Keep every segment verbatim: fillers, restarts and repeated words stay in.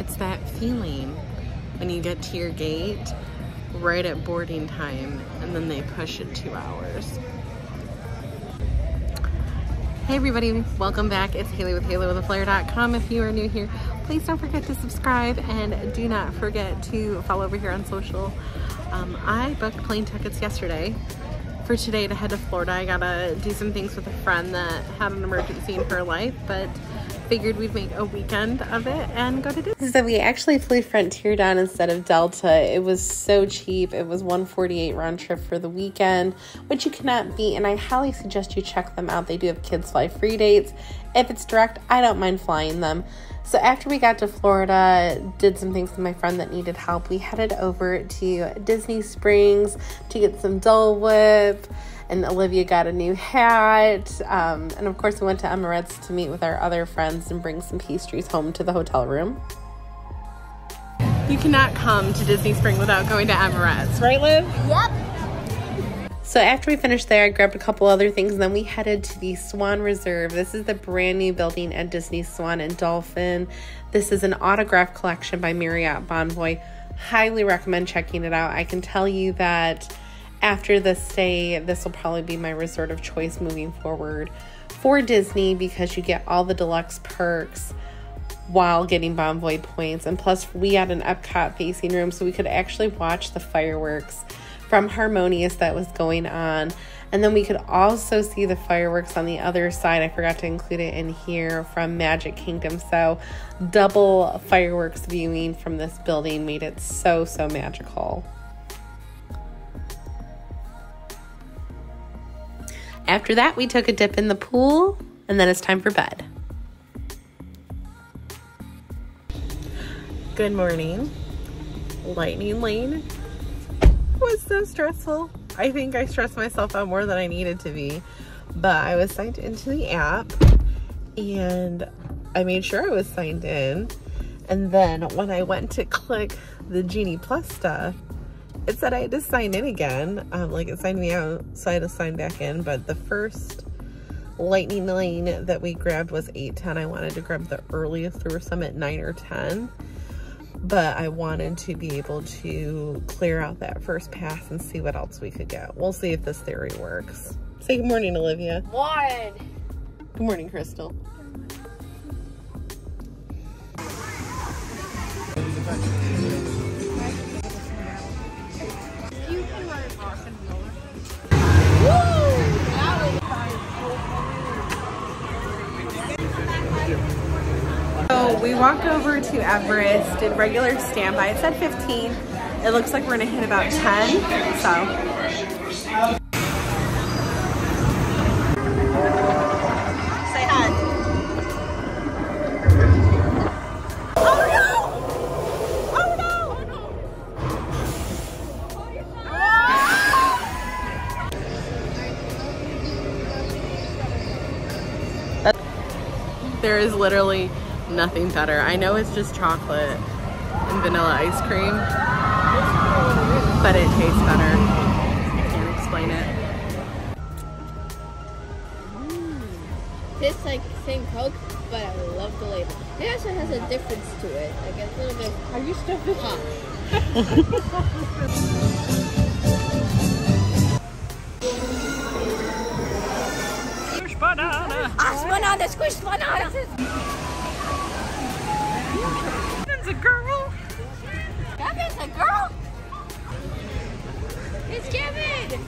It's that feeling when you get to your gate right at boarding time and then they push it two hours. Hey everybody, welcome back. It's Haley with Haley with a Flare dot com. If you are new here, please don't forget to subscribe and do not forget to follow over here on social. Um, I booked plane tickets yesterday for today to head to Florida. I gotta do some things with a friend that had an emergency in her life, but figured we'd make a weekend of it and go to Disney. So we actually flew Frontier down instead of Delta. It was so cheap. It was one forty-eight round trip for the weekend, which you cannot beat, and I highly suggest you check them out. They do have kids fly free dates. If it's direct, I don't mind flying them. So after we got to Florida, did some things with my friend that needed help, we headed over to Disney Springs to get some Dole Whip, and Olivia got a new hat, um, and of course we went to Emirates to meet with our other friends and bring some pastries home to the hotel room. You cannot come to Disney Springs without going to Emirates, right Liv? Yep. So after we finished there, I grabbed a couple other things, and then we headed to the Swan Reserve. This is the brand new building at Disney Swan and Dolphin. This is an Autograph Collection by Marriott Bonvoy. Highly recommend checking it out. I can tell you that after this stay, this will probably be my resort of choice moving forward for Disney, because you get all the deluxe perks while getting Bonvoy points. And plus, we had an Epcot facing room, so we could actually watch the fireworks from Harmonious that was going on. And then we could also see the fireworks on the other side. I forgot to include it in here, from Magic Kingdom. So double fireworks viewing from this building made it so, so magical. After that, we took a dip in the pool, and then it's time for bed. Good morning. Lightning Lane was so stressful. I think I stressed myself out more than I needed to be, but I was signed into the app and I made sure I was signed in, and then when I went to click the Genie Plus stuff, it said I had to sign in again. Um, like, it signed me out, so I had to sign back in. But the first Lightning Lane that we grabbed was eight ten. I wanted to grab the earliest. There were some at nine or ten, but I wanted to be able to clear out that first pass and see what else we could get. We'll see if this theory works. Say good morning, Olivia. Morning. Good morning, Crystal. We walked over to Everest, did regular standby. It said fifteen. It looks like we're gonna hit about ten, so. Say hi. Oh no! Oh no! Oh no! There is literally nothing better. I know it's just chocolate and vanilla ice cream, but it tastes better. I can't explain it. Mm. Tastes like the same Coke, but I love the label. It also has a difference to it. Like it's a little bit. Are you still hot? Squish banana. Squish banana. Squish banana. Gavin's a girl! Gavin's a girl! It's Gavin!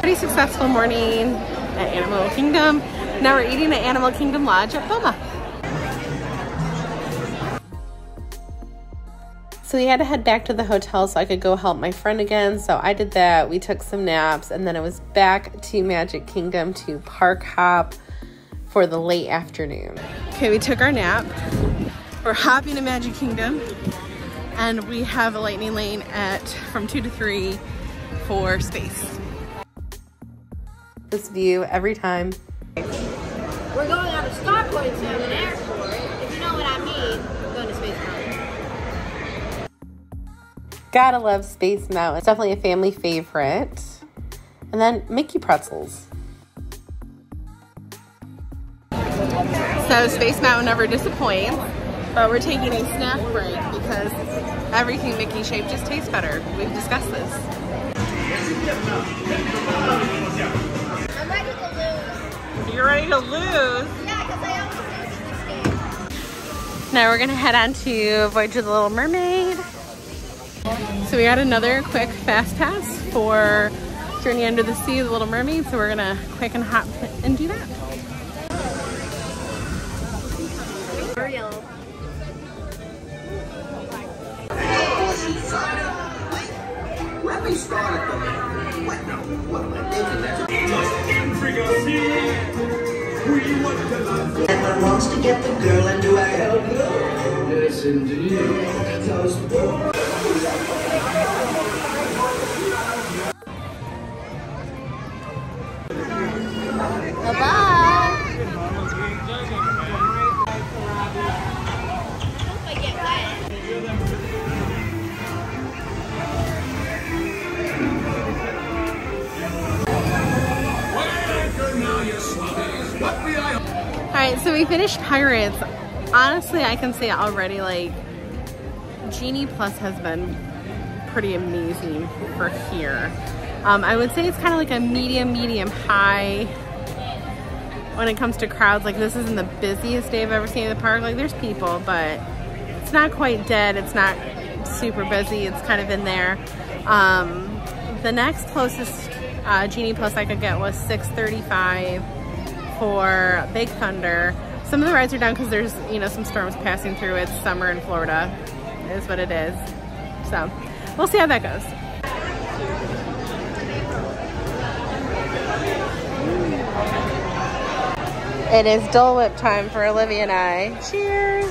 Pretty successful morning at Animal Kingdom. Now we're eating at Animal Kingdom Lodge at Boma. So we had to head back to the hotel so I could go help my friend again. So I did that. We took some naps, and then it was back to Magic Kingdom to park hop for the late afternoon. Okay, we took our nap. We're hopping to Magic Kingdom, and we have a Lightning Lane at from two to three for space. This view every time. We're going out of Star Point to an airport. If you know what I mean, we're going to Space Mountain. Gotta love Space Mountain. It's definitely a family favorite. And then Mickey pretzels. So Space Mountain never disappoints, but we're taking a snack break because everything Mickey shaped just tastes better. We've discussed this. I'm ready to lose. You're ready to lose? Yeah, because I almost lose in this game. Now we're gonna head on to Voyage of the Little Mermaid. So we got another quick fast pass for Journey Under the Sea, The Little Mermaid, so we're gonna quick and hop and do that. Let me start at the What no, what am I thinking that? Everyone wants to get the girl and do I help you? Yes indeed. Alright, so we finished Pirates. Honestly, I can say already, like, Genie Plus has been pretty amazing for here. Um, I would say it's kind of like a medium, medium high when it comes to crowds. Like, this isn't the busiest day I've ever seen in the park. Like, there's people, but it's not quite dead. It's not super busy. It's kind of in there. Um, the next closest uh, Genie Plus I could get was six thirty-five for Big Thunder. Some of the rides are down because there's, you know, some storms passing through. It's summer in Florida, is what it is. So we'll see how that goes. It is Dole Whip time for Olivia and I. Cheers!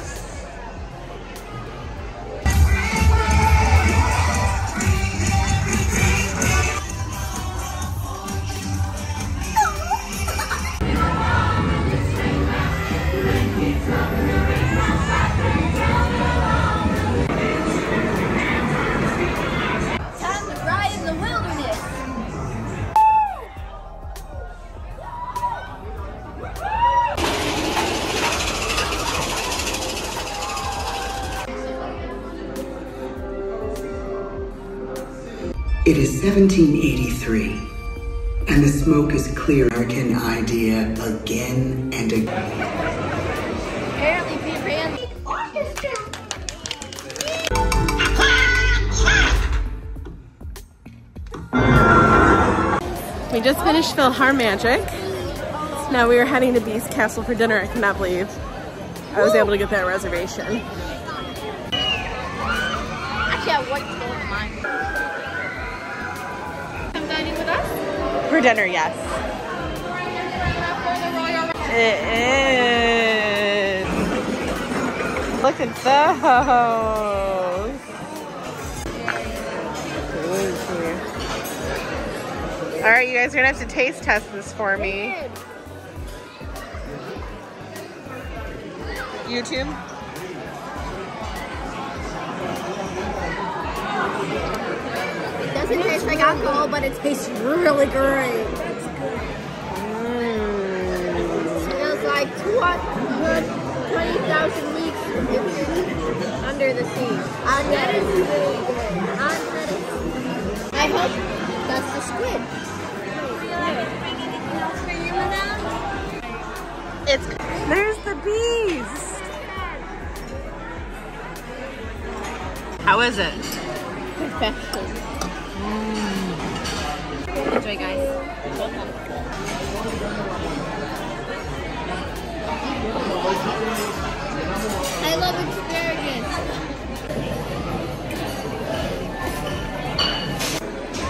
It is seventeen eighty-three, and the smoke is clear. American idea again and again. Apparently, Pete ran the orchestra. We just finished PhilharMagic. Now we are heading to Beast Castle for dinner. I cannot believe I was able to get that reservation. Actually, I wouldn't go to mine. For dinner, yes. It is. Look at those. All right, you guys are gonna have to taste test this for me. YouTube? It tastes like alcohol, but it tastes really great. It's good. Mm. It smells like twenty thousand leagues under the sea. And that is really good. And that is. I hope that's the squid. Yeah. It's. There's the beast. How is it? Perfection. Enjoy, guys. I love asparagus. Mm.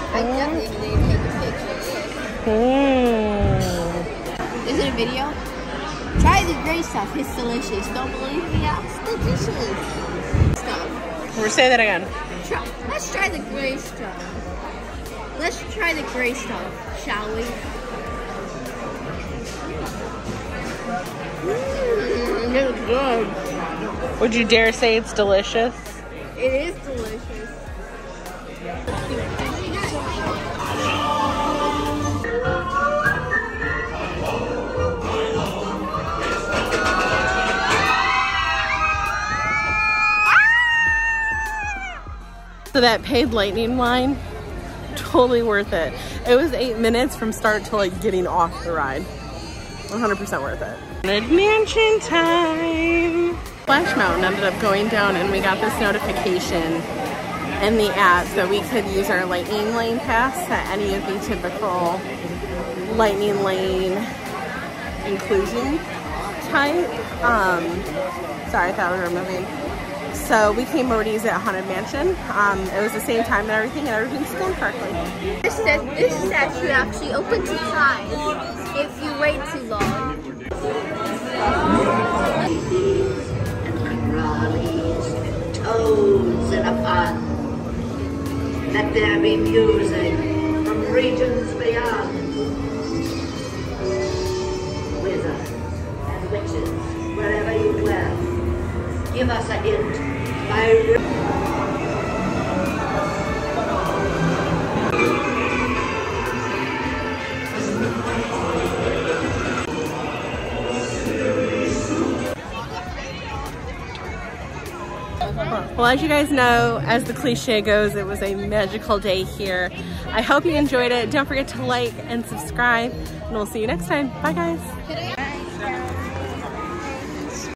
I definitely need to take a picture of this. Mm. Is it a video? Try the great stuff. It's delicious. Don't believe me? It's delicious stuff. We'll say that again. Try, let's try the great stuff. Let's try the gray stuff, shall we? Mmm, it's good. Would you dare say it's delicious? It is delicious. So that paid Lightning line, totally worth it. It was eight minutes from start to like getting off the ride. one hundred percent worth it. Haunted Mansion time! Splash Mountain ended up going down and we got this notification in the app that we could use our Lightning Lane pass at any of the typical Lightning Lane inclusion type. Um, sorry, I thought we were moving. So we came over to use it at Haunted Mansion. Um, it was the same time and everything, and everything's going correctly. This, says, this statue actually opens its eyes if you wait too long. And rallies and toads in a pond. Let there be music from regions beyond. Wizards and witches, wherever you dwell, give us a hint by... Well, as you guys know, as the cliche goes, it was a magical day here. I hope you enjoyed it. Don't forget to like and subscribe, and we'll see you next time. Bye, guys.